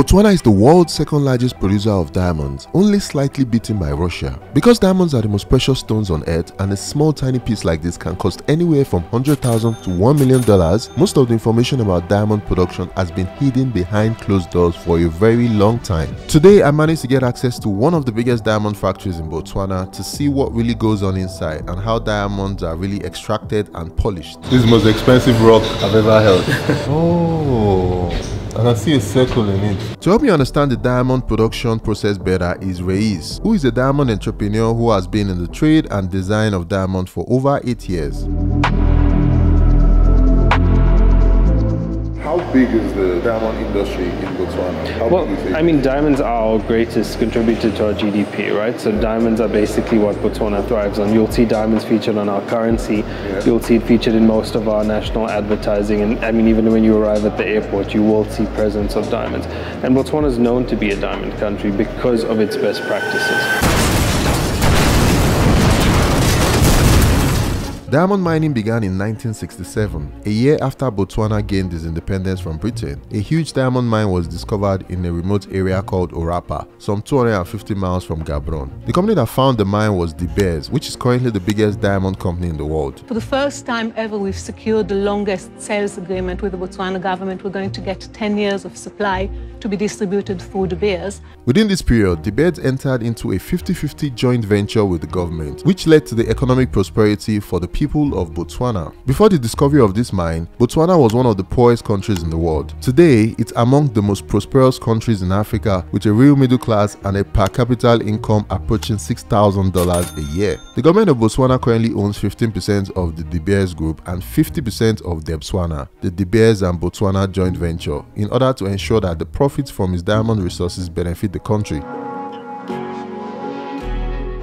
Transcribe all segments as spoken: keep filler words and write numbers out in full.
Botswana is the world's second largest producer of diamonds, only slightly beaten by Russia. Because diamonds are the most precious stones on earth and a small tiny piece like this can cost anywhere from one hundred thousand dollars to one million dollars, most of the information about diamond production has been hidden behind closed doors for a very long time. Today I managed to get access to one of the biggest diamond factories in Botswana to see what really goes on inside and how diamonds are really extracted and polished. This is the most expensive rock I've ever held. Oh. And I see a circle in it. To help me understand the diamond production process better is Raees, who is a diamond entrepreneur who has been in the trade and design of diamond for over eight years. How big is the diamond industry in Botswana? How well, big is it? I mean, diamonds are our greatest contributor to our G D P, right? So diamonds are basically what Botswana thrives on. You'll see diamonds featured on our currency. Yeah. You'll see it featured in most of our national advertising. And I mean, even when you arrive at the airport, you will see presence of diamonds. And Botswana is known to be a diamond country because of its best practices. Diamond mining began in nineteen sixty-seven, a year after Botswana gained its independence from Britain. A huge diamond mine was discovered in a remote area called Orapa, some two hundred fifty miles from Gaborone. The company that found the mine was De Beers, which is currently the biggest diamond company in the world. For the first time ever, we've secured the longest sales agreement with the Botswana government. We're going to get ten years of supply to be distributed through De Beers. Within this period, De Beers entered into a fifty fifty joint venture with the government, which led to the economic prosperity for the people of Botswana. Before the discovery of this mine, Botswana was one of the poorest countries in the world. Today, it's among the most prosperous countries in Africa, with a real middle class and a per capita income approaching six thousand dollars a year. The government of Botswana currently owns fifteen percent of the De Beers Group and fifty percent of Debswana, the De Beers and Botswana joint venture, in order to ensure that the profit Profits from his diamond resources benefit the country.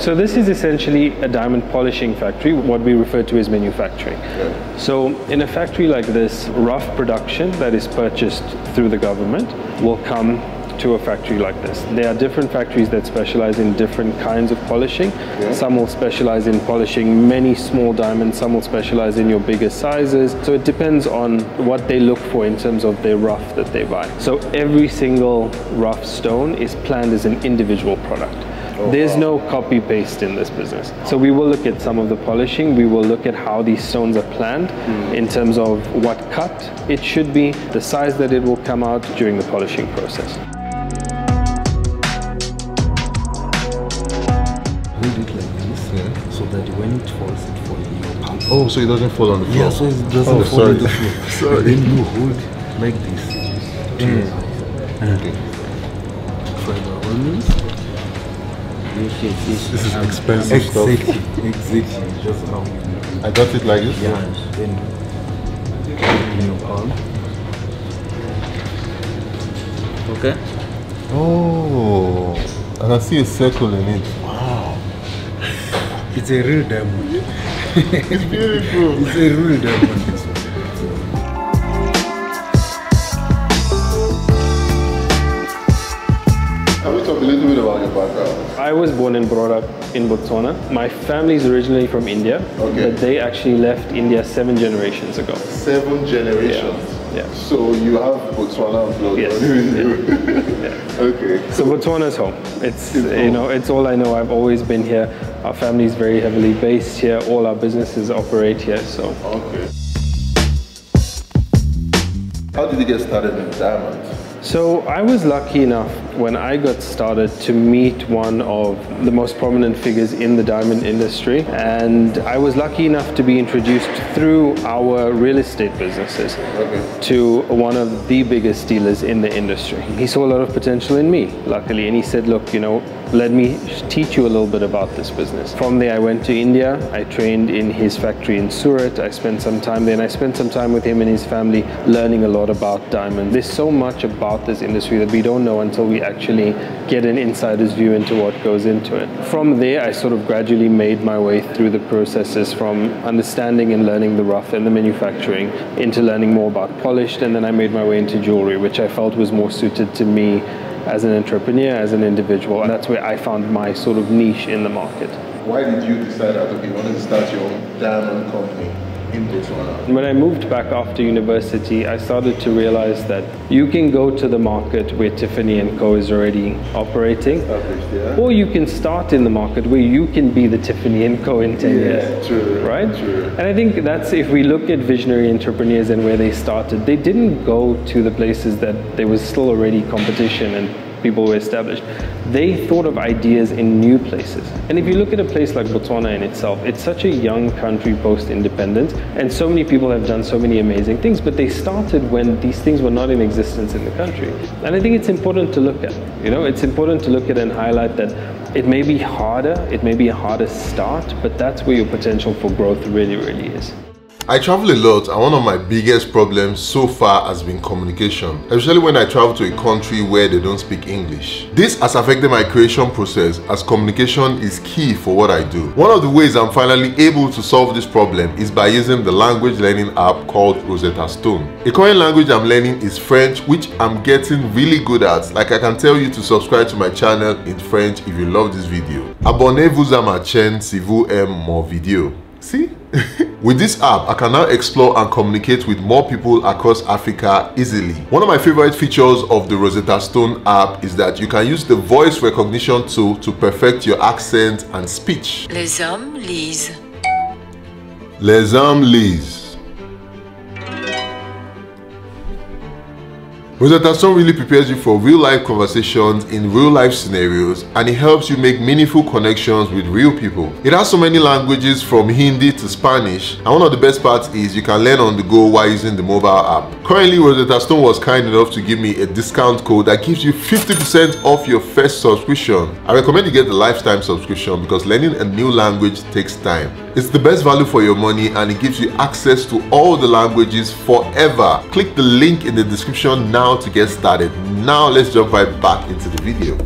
So this is essentially a diamond polishing factory, what we refer to as manufacturing. Yeah. So in a factory like this, rough production that is purchased through the government will come to a factory like this. There are different factories that specialize in different kinds of polishing. Yeah. Some will specialize in polishing many small diamonds, some will specialize in your bigger sizes. So it depends on what they look for in terms of their rough that they buy. So every single rough stone is planned as an individual product. Oh, There's wow. no copy paste in this business. So we will look at some of the polishing, we will look at how these stones are planned mm. in terms of what cut it should be, the size that it will come out during the polishing process. So that when it falls, it falls in your palm. Oh, so it doesn't fall on the floor? Yeah, so it doesn't oh, fall sorry. on the floor. Sorry. Then you hold like this. Mm. Mm. Okay. For the almonds, this is expensive stuff. Exactly. Exactly. Just how we do. I got it like this? Yeah. yeah. Then in your palm. Okay. Oh. And I see a circle in it. It's a real diamond. It's beautiful. It's a real diamond. Can we talk a little bit about your background? I was born and brought up in Botswana. My family is originally from India, okay. but they actually left India seven generations ago. Seven generations? Yeah. Yeah. So you have Botswana blood. Yes. yeah. Okay. So Botswana's home. It's, it's you know, it's all I know. I've always been here. Our family is very heavily based here. All our businesses operate here. So. Okay. How did you get started in diamonds? So I was lucky enough when I got started to meet one of the most prominent figures in the diamond industry, and I was lucky enough to be introduced through our real estate businesses okay. to one of the biggest dealers in the industry. He saw a lot of potential in me, luckily, and he said, look, you know, let me teach you a little bit about this business. From there I went to India, I trained in his factory in Surat, I spent some time there, and I spent some time with him and his family learning a lot about diamonds. There's so much about this industry that we don't know until we actually get an insider's view into what goes into it. From there, I sort of gradually made my way through the processes from understanding and learning the rough and the manufacturing into learning more about polished, and then I made my way into jewelry, which I felt was more suited to me as an entrepreneur, as an individual, and that's where I found my sort of niche in the market. Why did you decide that, okay, you wanted to start your own diamond company? in Botswana. When I moved back after university, I started to realize that you can go to the market where Tiffany and Co is already operating, yeah. Or you can start in the market where you can be the Tiffany and Co in ten yeah, years, true, right? True. And I think that's, if we look at visionary entrepreneurs and where they started, they didn't go to the places that there was still already competition and people were established. They thought of ideas in new places. And if you look at a place like Botswana in itself, it's such a young country post-independence, and so many people have done so many amazing things, but they started when these things were not in existence in the country. And I think it's important to look at, you know, it's important to look at and highlight that it may be harder, it may be a harder start, but that's where your potential for growth really, really is. I travel a lot, and one of my biggest problems so far has been communication, especially when I travel to a country where they don't speak English. This has affected my creation process, as communication is key for what I do. One of the ways I'm finally able to solve this problem is by using the language learning app called Rosetta Stone. A current language I'm learning is French, which I'm getting really good at. Like, I can tell you to subscribe to my channel in French if you love this video. Abonnez-vous à ma chaîne si vous aimez mon vidéo. See? With this app, I can now explore and communicate with more people across Africa easily. One of my favorite features of the Rosetta Stone app is that you can use the voice recognition tool to perfect your accent and speech. Les hommes lisent. Les hommes lisent. Rosetta Stone really prepares you for real-life conversations in real-life scenarios, and it helps you make meaningful connections with real people. It has so many languages, from Hindi to Spanish, and one of the best parts is you can learn on the go while using the mobile app. Currently, Rosetta Stone was kind enough to give me a discount code that gives you fifty percent off your first subscription. I recommend you get the lifetime subscription because learning a new language takes time. It's the best value for your money, and it gives you access to all the languages forever. Click the link in the description now to get started. Now let's jump right back into the video.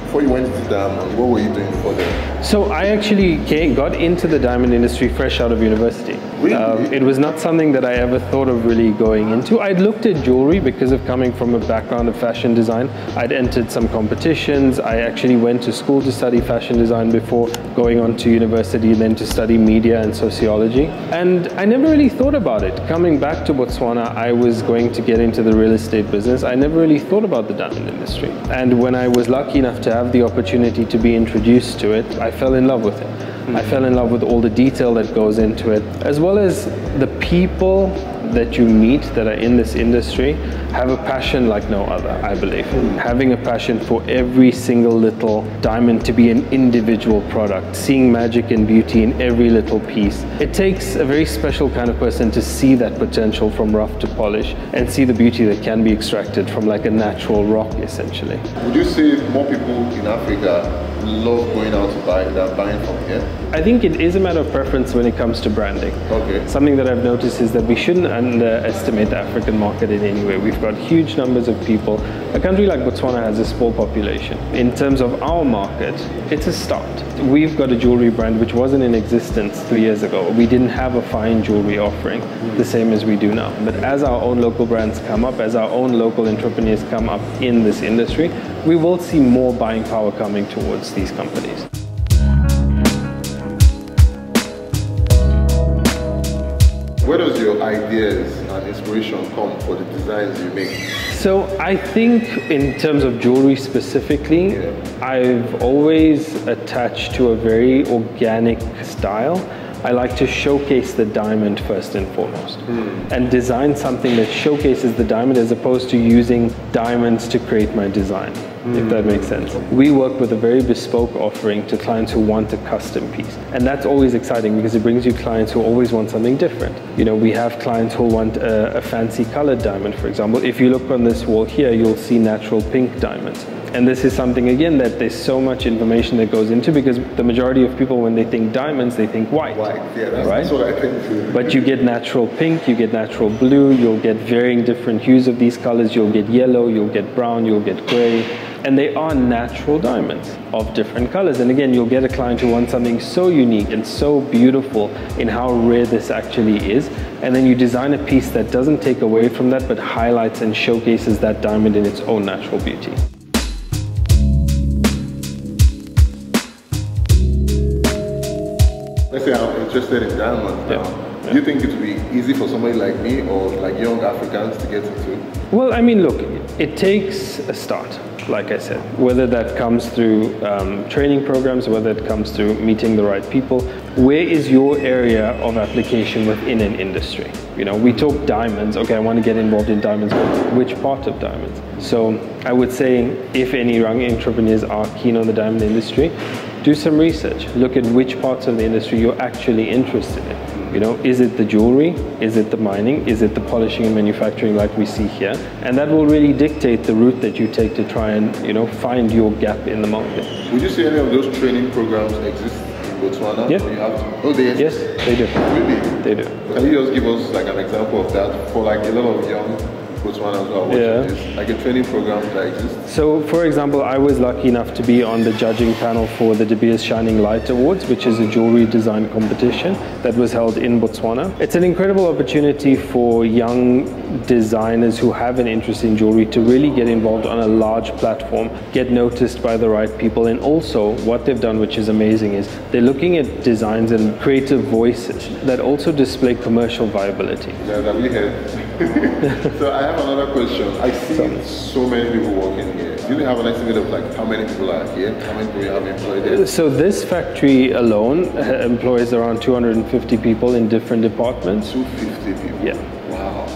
Before you went to the diamond, what were you doing for them? So I actually came, got into the diamond industry fresh out of university. Really? Um, it was not something that I ever thought of really going into. I'd looked at jewelry because of coming from a background of fashion design. I'd entered some competitions. I actually went to school to study fashion design before going on to university, then to study media and sociology. And I never really thought about it. Coming back to Botswana, I was going to get into the real estate business. I never really thought about the diamond industry. And when I was lucky enough to have the opportunity to be introduced to it, I fell in love with it. I fell in love with all the detail that goes into it, as well as the people that you meet that are in this industry have a passion like no other, I believe. Having a passion for every single little diamond to be an individual product, seeing magic and beauty in every little piece. It takes a very special kind of person to see that potential from rough to polish and see the beauty that can be extracted from like a natural rock, essentially. Would you say more people in Africa love going out to buy that buying from here? I think it is a matter of preference when it comes to branding. Okay. Something that I've noticed is that we shouldn't underestimate the African market in any way. We've got huge numbers of people. A country like Botswana has a small population. In terms of our market, it's a start. We've got a jewelry brand which wasn't in existence three years ago. We didn't have a fine jewelry offering, the same as we do now. But as our own local brands come up, as our own local entrepreneurs come up in this industry, we will see more buying power coming towards these companies. Where does your ideas and inspiration come for the designs you make? So I think in terms of jewelry specifically, yeah. I've always attached to a very organic style. I like to showcase the diamond first and foremost, mm. and design something that showcases the diamond as opposed to using diamonds to create my design, mm. if that makes sense. We work with a very bespoke offering to clients who want a custom piece, and that's always exciting because it brings you clients who always want something different. You know, we have clients who want a, a fancy colored diamond, for example. If you look on this wall here, you'll see natural pink diamonds. And this is something, again, that there's so much information that goes into, because the majority of people, when they think diamonds, they think white. White, yeah, that's, right? That's what I think too. But you get natural pink, you get natural blue, you'll get varying different hues of these colors, you'll get yellow, you'll get brown, you'll get gray. And they are natural diamonds of different colors. And again, you'll get a client who wants something so unique and so beautiful in how rare this actually is. And then you design a piece that doesn't take away from that, but highlights and showcases that diamond in its own natural beauty. say I'm interested in diamonds now. Yeah. Do you think it would be easy for somebody like me or like young Africans to get into it? Well, I mean, look, it takes a start, like I said, whether that comes through um, training programs, whether it comes through meeting the right people. Where is your area of application within an industry? You know, we talk diamonds. Okay, I want to get involved in diamonds. Which part of diamonds? So I would say if any young entrepreneurs are keen on the diamond industry, do some research. Look at which parts of the industry you're actually interested in. You know, is it the jewelry? Is it the mining? Is it the polishing and manufacturing like we see here? And that will really dictate the route that you take to try and, you know, find your gap in the market. Would you say any of those training programs exist in Botswana? Yeah. You have to, oh, they exist? Yes, they do. Really? They do. Can you just give us like an example of that for like a lot of young Botswana as well? Yeah. This, like a training program that exists? So, for example, I was lucky enough to be on the judging panel for the De Beers Shining Light Awards, which is a jewelry design competition that was held in Botswana. It's an incredible opportunity for young designers who have an interest in jewelry to really get involved on a large platform, get noticed by the right people, and also what they've done, which is amazing, is they're looking at designs and creative voices that also display commercial viability. Yeah, that we have. So I I have another question. I see Sorry. so many people working here. Do you have an estimate of like how many people are here? How many people you have employed here? So this factory alone employs around two hundred fifty people in different departments. two hundred fifty people? Yeah. Wow.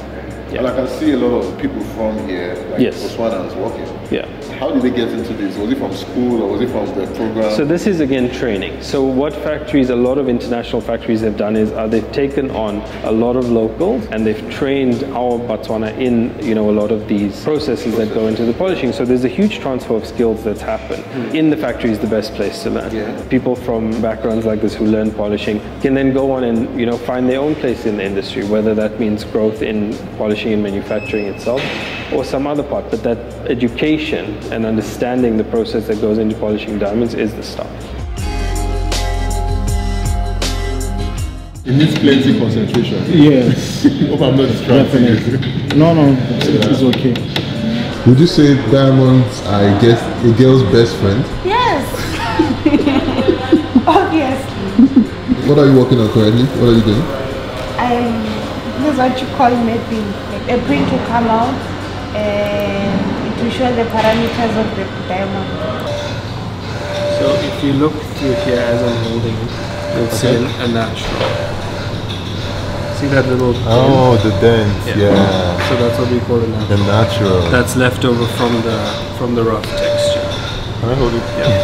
Yeah. And I can see a lot of people from here, like yes. Botswanans working. Yeah. How did they get into this? Was it from school or was it from the program? So this is again training. So what factories, a lot of international factories have done is uh, they've taken on a lot of locals and they've trained our Botswana in, you know, a lot of these processes Process. that go into the polishing. So there's a huge transfer of skills that's happened. Hmm. In the factory is the best place to learn. Yeah. People from backgrounds like this who learn polishing can then go on and, you know, find their own place in the industry, whether that means growth in polishing and manufacturing itself or some other part. But that education and understanding the process that goes into polishing diamonds is the stuff. It needs plenty concentration. Yes. Hope I'm not distracting you. No, no, it's okay. Would you say diamonds are, I guess, a girl's best friend? Yes. Obviously. What are you working on currently? What are you doing? Um, this is what you call mapping. A print will come out and to show the parameters of the diamond. So if you look through here as I'm holding it, you'll okay. see a natural. See that little dent? Oh, the dent, yeah. yeah. So that's what we call a natural. The natural. That's left over from the from the rough texture. Can I hold it? Yeah.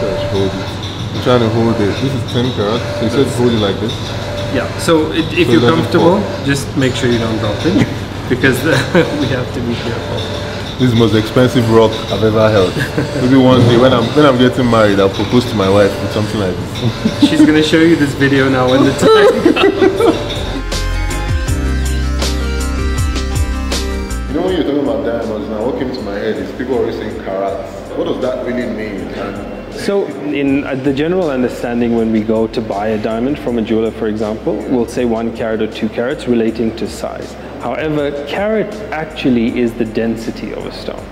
Gosh, hold it. I'm trying to hold it. This is ten karat, so you said hold it like this? Yeah, so it, if so you're comfortable, just make sure you don't drop it, because the, we have to be careful. This is the most expensive rock I've ever held. Maybe one day when I'm when I'm getting married, I'll propose to my wife with something like this. She's gonna show you this video now when the time comes. You know, when you're talking about diamonds now, what came to my head is people always saying carats. What does that really mean? And so in uh, the general understanding, when we go to buy a diamond from a jeweler, for example, we'll say one carat or two carats relating to size. However, carat actually is the density of a stone.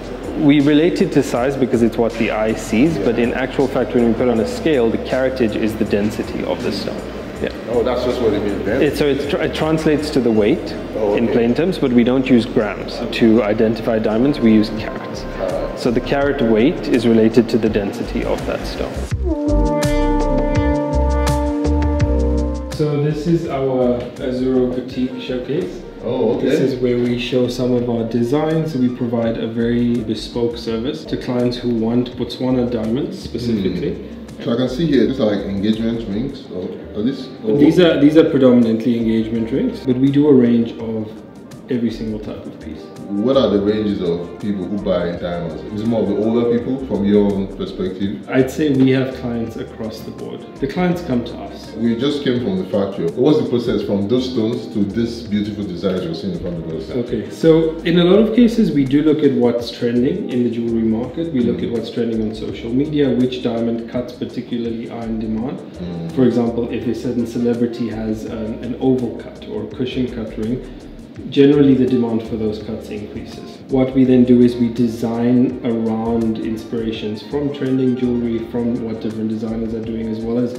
We relate it to size because it's what the eye sees, yeah. but in actual fact, when we put on a scale, the caratage is the density of the stone. Yeah. Oh, that's just what it means then? It, so it, tr it translates to the weight oh, okay. in plain terms, but we don't use grams to identify diamonds, we use carats. Uh, so the carat weight is related to the density of that stone. So this is our Azura Boutique showcase. Oh, okay. This is where we show some of our designs. We provide a very bespoke service to clients who want Botswana diamonds specifically. Mm. So I can see here, these are like engagement rings. Or, or this, or these are these are predominantly engagement rings, but we do a range of every single type of piece. What are the ranges of people who buy diamonds? Is it more of the older people from your own perspective? I'd say we have clients across the board. The clients come to us. We just came from the factory. What's the process from those stones to this beautiful design you're seeing in front of us? Okay, so in a lot of cases, we do look at what's trending in the jewelry market. We look mm. at what's trending on social media, which diamond cuts particularly are in demand. Mm. For example, if a certain celebrity has an, an oval cut or a cushion cut ring, generally the demand for those cuts increases. What we then do is we design around inspirations from trending jewelry, from what different designers are doing, as well as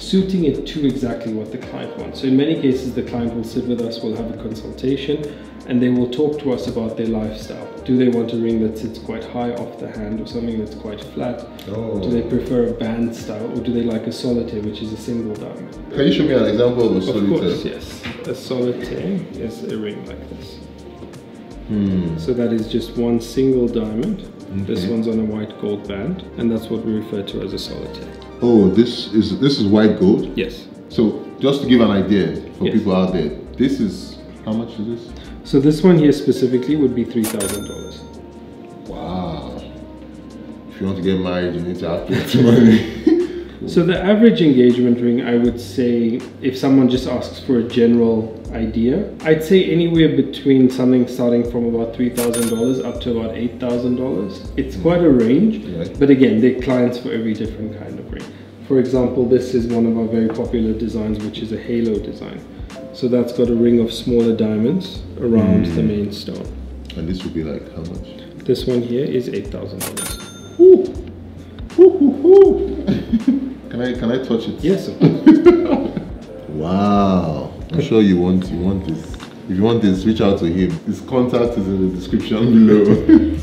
suiting it to exactly what the client wants. So in many cases, the client will sit with us, we'll have a consultation, and they will talk to us about their lifestyle. Do they want a ring that sits quite high off the hand or something that's quite flat? Oh. Do they prefer a band style, or do they like a solitaire, which is a single diamond? Can you show me an example of a solitaire? Of course, yes. A solitaire is a ring like this. Hmm. So that is just one single diamond. Okay. This one's on a white gold band, and that's what we refer to as a solitaire. Oh, this is this is white gold? Yes. So just to give an idea for yes. people out there, this is, how much is this? So this one here specifically would be three thousand dollars. Wow. If you want to get married, you need to have plenty money. So the average engagement ring, I would say, if someone just asks for a general idea, I'd say anywhere between something starting from about three thousand dollars up to about eight thousand dollars. It's quite a range, yeah. but again, they're clients for every different kind of ring. For example, this is one of our very popular designs, which is a halo design. So that's got a ring of smaller diamonds around mm. the main stone. And this would be like how much? This one here is eight thousand dollars. Ooh. Ooh, ooh, ooh. Can I, can I touch it? Yes, of course. Wow. I'm sure you want, you want this. If you want this, reach out to him. His contact is in the description below.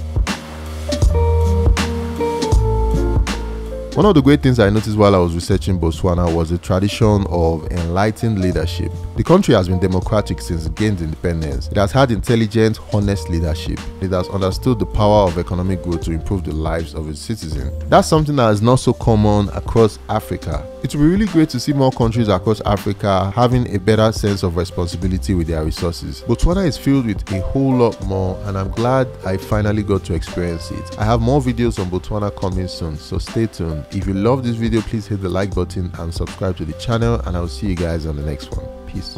One of the great things I noticed while I was researching Botswana was the tradition of enlightened leadership. The country has been democratic since it gained independence. It has had intelligent, honest leadership. It has understood the power of economic growth to improve the lives of its citizens. That's something that is not so common across Africa. It would be really great to see more countries across Africa having a better sense of responsibility with their resources. Botswana is filled with a whole lot more, and I'm glad I finally got to experience it. I have more videos on Botswana coming soon, so stay tuned. If you love this video, please hit the like button and subscribe to the channel, and I'll see you guys on the next one. Peace.